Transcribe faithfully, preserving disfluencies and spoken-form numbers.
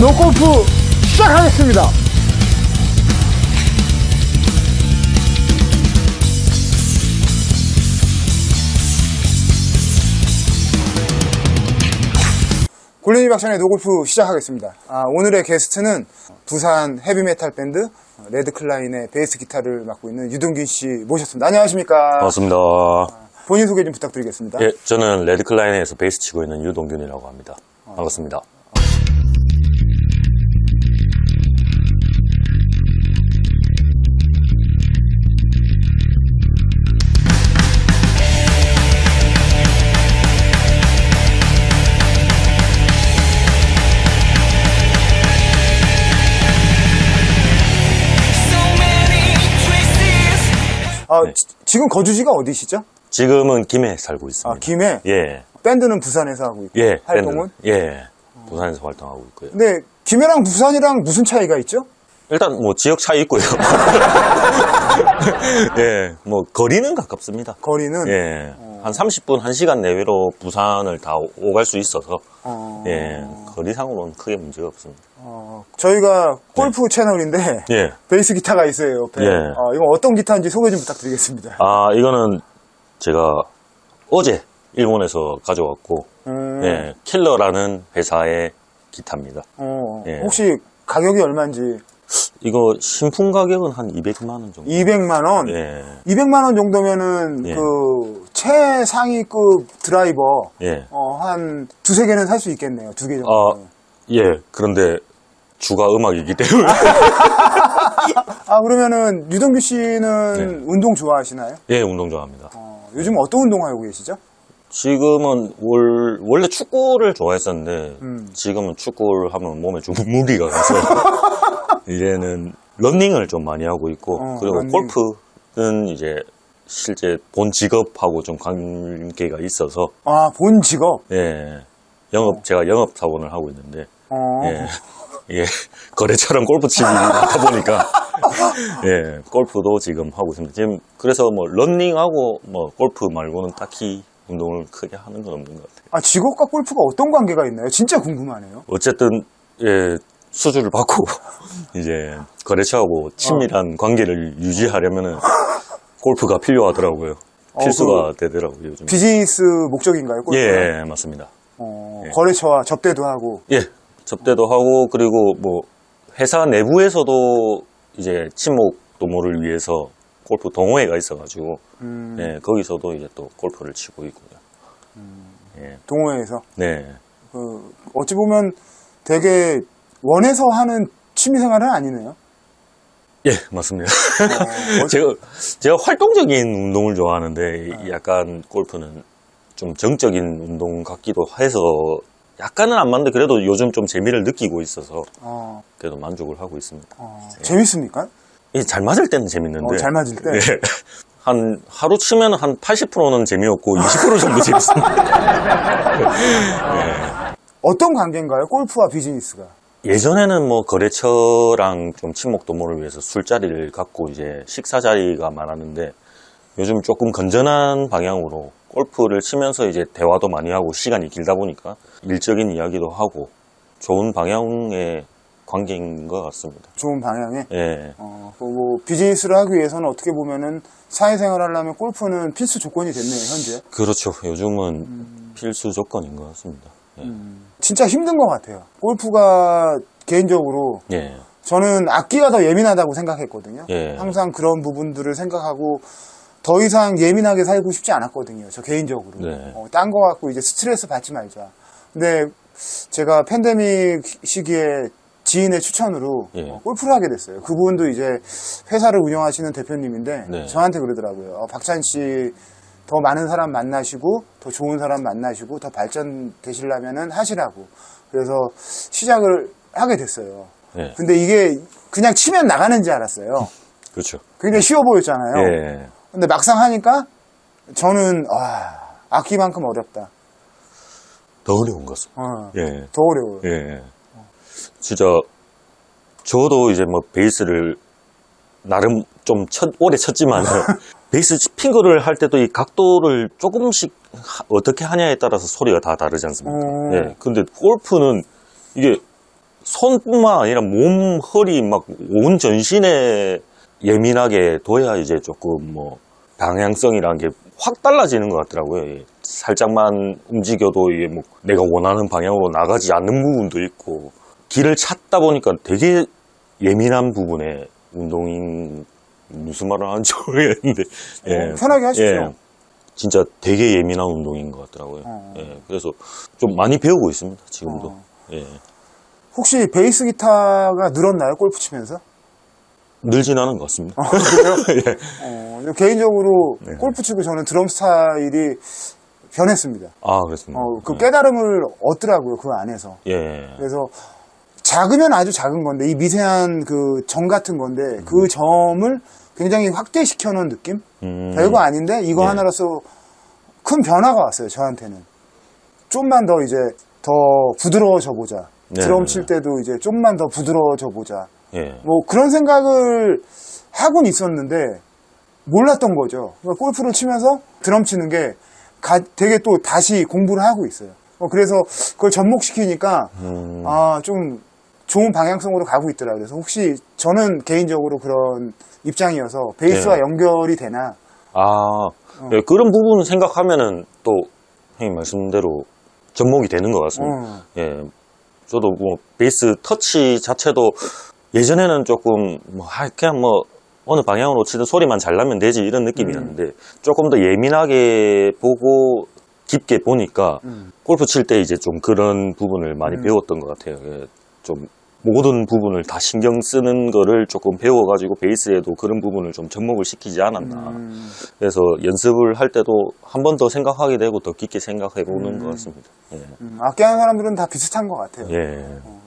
노골프 시작하겠습니다. 골린이 박찬의 노골프 시작하겠습니다. 아, 오늘의 게스트는 부산 헤비메탈 밴드 레드클라인의 베이스 기타를 맡고 있는 유동균 씨 모셨습니다. 안녕하십니까? 반갑습니다. 본인 소개 좀 부탁드리겠습니다. 예, 저는 레드클라인에서 베이스 치고 있는 유동균이라고 합니다. 반갑습니다. 아, 네. 지, 지금 거주지가 어디시죠? 지금은 김해에 살고 있습니다. 아, 김해? 예. 밴드는 부산에서 하고 있고, 예, 활동은? 밴드, 예, 부산에서 어. 활동하고 있고요. 네, 김해랑 부산이랑 무슨 차이가 있죠? 일단 뭐 지역 차이 있고요. 예, 뭐 거리는 가깝습니다. 거리는? 예, 어. 한 삼십 분, 한 시간 내외로 부산을 다 오갈 수 있어서 어. 예, 거리상으로는 크게 문제가 없습니다. 어, 저희가 골프 네. 채널인데 예. 베이스 기타가 있어요, 옆에. 예. 어, 이건 어떤 기타인지 소개 좀 부탁드리겠습니다. 아, 이거는 제가 어제 일본에서 가져왔고 음. 예, 킬러라는 회사의 기타입니다. 어, 예. 혹시 가격이 얼마인지? 이거 신품 가격은 한 이백만 원 정도. 이백만 원? 예. 이백만 원 정도면은 예. 그 최상위급 드라이버 예. 어, 한 두세 개는 살 수 있겠네요. 두 개 정도. 아, 예. 그런데 주가 음악이기 때문에. 아, 그러면은 유동규 씨는 네. 운동 좋아하시나요? 예, 운동 좋아합니다. 어, 요즘 어떤 운동하고 계시죠? 지금은 월, 원래 축구를 좋아했었는데 음. 지금은 축구를 하면 몸에 좀 무리가 가서 이제는 러닝을 좀 많이 하고 있고 어, 그리고 러닝. 골프는 이제 실제 본 직업하고 좀 관계가 있어서. 아, 본 직업? 예. 영업, 어. 제가 영업사원을 하고 있는데 어. 예. 예, 거래처럼 골프 치기 하다 보니까 예, 골프도 지금 하고 있습니다. 지금 그래서 뭐 러닝하고 뭐 골프 말고는 딱히 운동을 크게 하는 건 없는 것 같아요. 아, 직업과 골프가 어떤 관계가 있나요? 진짜 궁금하네요. 어쨌든 예, 수주를 받고 이제 거래처하고 친밀한 어. 관계를 유지하려면은 골프가 필요하더라고요. 필수가 어, 되더라고요. 요즘. 비즈니스 목적인가요? 골프는? 예, 맞습니다. 어, 예. 거래처와 접대도 하고. 예. 접대도 하고 그리고 뭐 회사 내부에서도 이제 친목 도모를 위해서 골프 동호회가 있어가지고 음. 예, 거기서도 이제 또 골프를 치고 있고요. 음. 예. 동호회에서? 네. 그 어찌 보면 되게 원해서 하는 취미생활은 아니네요. 예, 맞습니다. 어, 제가 제가 활동적인 운동을 좋아하는데 약간 골프는 좀 정적인 운동 같기도 해서. 약간은 안 맞는데 그래도 요즘 좀 재미를 느끼고 있어서 어. 그래도 만족을 하고 있습니다. 어. 예. 재밌습니까? 예, 잘 맞을 때는 재밌는데. 어, 잘 맞을 때? 예. 한 하루 치면 한 팔십 퍼센트는 재미없고 이십 퍼센트 정도 재밌습니다. 예. 어떤 관계인가요? 골프와 비즈니스가? 예전에는 뭐 거래처랑 좀 친목 도모를 위해서 술자리를 갖고 이제 식사 자리가 많았는데 요즘 조금 건전한 방향으로 골프를 치면서 이제 대화도 많이 하고 시간이 길다 보니까 일적인 이야기도 하고 좋은 방향의 관계인 것 같습니다. 좋은 방향에? 예. 어, 뭐 비즈니스를 하기 위해서는 어떻게 보면은 사회생활을 하려면 골프는 필수 조건이 됐네요, 현재. 그렇죠. 요즘은 음... 필수 조건인 것 같습니다. 예. 음... 진짜 힘든 것 같아요. 골프가 개인적으로 예. 저는 악기가 더 예민하다고 생각했거든요. 예. 항상 그런 부분들을 생각하고 더 이상 예민하게 살고 싶지 않았거든요. 저 개인적으로. 네. 어, 딴 거 갖고 이제 스트레스 받지 말자. 근데 제가 팬데믹 시기에 지인의 추천으로 예. 어, 골프를 하게 됐어요. 그분도 이제 회사를 운영하시는 대표님인데 네. 저한테 그러더라고요. 어, 박찬 씨 더 많은 사람 만나시고 더 좋은 사람 만나시고 더 발전되시려면은 하시라고. 그래서 시작을 하게 됐어요. 예. 근데 이게 그냥 치면 나가는 줄 알았어요. 그렇죠. 굉장히 쉬워 보였잖아요. 예. 근데 막상 하니까 저는 아, 악기만큼 어렵다. 더 어려운 거죠. 어, 예, 더 어려워요. 예, 진짜 저도 이제 뭐 베이스를 나름 좀 첫, 오래 쳤지만 베이스 핑거를 할 때도 이 각도를 조금씩 하, 어떻게 하냐에 따라서 소리가 다 다르지 않습니까? 음. 예, 근데 골프는 이게 손뿐만 아니라 몸, 허리, 막 온 전신에 예민하게 둬야 이제 조금 뭐 방향성이라는 게 확 달라지는 것 같더라고요. 살짝만 움직여도 이게 뭐 내가 원하는 방향으로 나가지 않는 부분도 있고, 길을 찾다 보니까 되게 예민한 부분에 운동인 무슨 말을 하는지 모르겠는데 어, 예, 편하게 하십시오. 예, 진짜 되게 예민한 운동인 것 같더라고요. 어. 예, 그래서 좀 많이 배우고 있습니다 지금도. 어. 예. 혹시 베이스 기타가 늘었나요, 골프 치면서? 늘진 않은 것 같습니다. 아, 예. 어, 개인적으로 네. 골프 치고 저는 드럼 스타일이 변했습니다. 아, 그렇습니다. 어, 그 네. 깨달음을 얻더라고요, 그 안에서. 예. 그래서 작으면 아주 작은 건데, 이 미세한 그 점 같은 건데, 음. 그 점을 굉장히 확대시켜 놓은 느낌? 음. 별거 아닌데, 이거 예. 하나로서 큰 변화가 왔어요, 저한테는. 좀만 더 이제 더 부드러워져 보자. 네. 드럼 칠 때도 이제 좀만 더 부드러워져 보자. 예. 뭐 그런 생각을 하곤 있었는데 몰랐던 거죠. 그러니까 골프를 치면서 드럼 치는 게 가, 되게 또 다시 공부를 하고 있어요. 어, 그래서 그걸 접목시키니까 음. 아, 좀 좋은 방향성으로 가고 있더라고요. 그래서 혹시 저는 개인적으로 그런 입장이어서 베이스와 예. 연결이 되나. 아, 어. 예, 그런 부분 생각하면은 또 형님 말씀대로 접목이 되는 것 같습니다. 음. 예, 저도 뭐 베이스 터치 자체도 예전에는 조금 뭐 그냥 뭐 어느 방향으로 치든 소리만 잘 나면 되지 이런 느낌이었는데 음. 조금 더 예민하게 보고 깊게 보니까 음. 골프 칠 때 이제 좀 그런 부분을 많이 음. 배웠던 것 같아요. 좀 모든 부분을 다 신경 쓰는 거를 조금 배워가지고 베이스에도 그런 부분을 좀 접목을 시키지 않았나. 음. 그래서 연습을 할 때도 한 번 더 생각하게 되고 더 깊게 생각해보는 음. 것 같습니다. 예. 음. 악기하는 사람들은 다 비슷한 것 같아요. 예. 어.